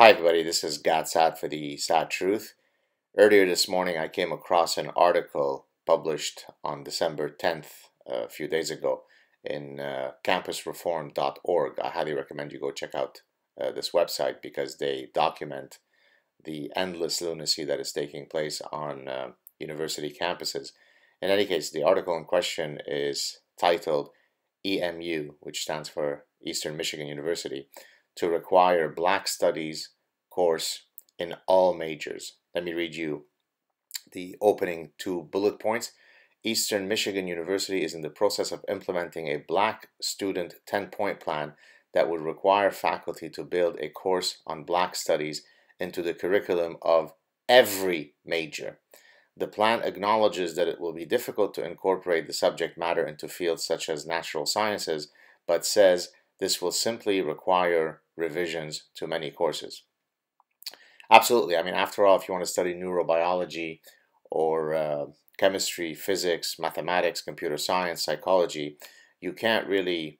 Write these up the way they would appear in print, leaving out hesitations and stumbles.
Hi everybody, this is Gad Saad for the Saad Truth. Earlier this morning I came across an article published on December 10th, a few days ago, in campusreform.org. I highly recommend you go check out this website because they document the endless lunacy that is taking place on university campuses. In any case, the article in question is titled EMU, which stands for Eastern Michigan University, to require Black Studies course in all majors. Let me read you the opening two bullet points. Eastern Michigan University is in the process of implementing a Black student 10-point plan that would require faculty to build a course on Black Studies into the curriculum of every major. The plan acknowledges that it will be difficult to incorporate the subject matter into fields such as natural sciences, but says this will simply require revisions to many courses. Absolutely. I mean, after all, if you want to study neurobiology or chemistry, physics, mathematics, computer science, psychology, you can't really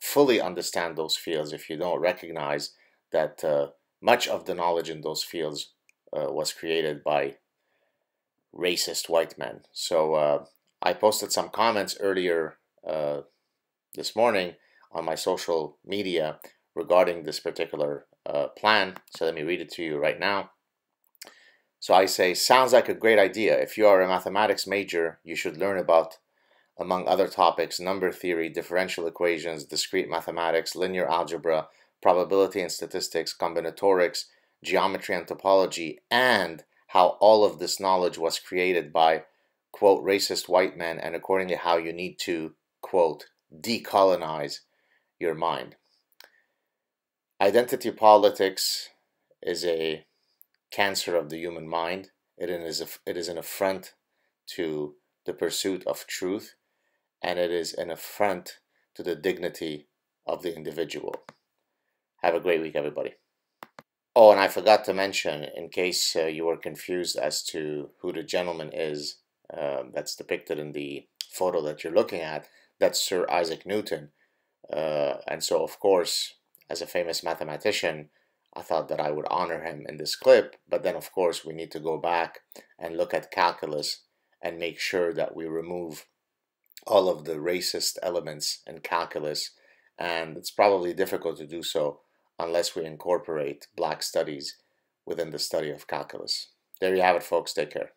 fully understand those fields if you don't recognize that much of the knowledge in those fields was created by racist white men. So I posted some comments earlier this morning on my social media regarding this particular plan. So let me read it to you right now. So I say, sounds like a great idea. If you are a mathematics major, you should learn about, among other topics, number theory, differential equations, discrete mathematics, linear algebra, probability and statistics, combinatorics, geometry and topology, and how all of this knowledge was created by, quote, racist white men, and accordingly how you need to, quote, decolonize your mind. Identity politics is a cancer of the human mind. It is an affront to the pursuit of truth, and it is an affront to the dignity of the individual. Have a great week, everybody. Oh, and I forgot to mention, in case you were confused as to who the gentleman is that's depicted in the photo that you're looking at, that's Sir Isaac Newton. And so, of course, as a famous mathematician, I thought that I would honor him in this clip. But then, of course, we need to go back and look at calculus and make sure that we remove all of the racist elements in calculus. And it's probably difficult to do so unless we incorporate Black Studies within the study of calculus. There you have it, folks. Take care.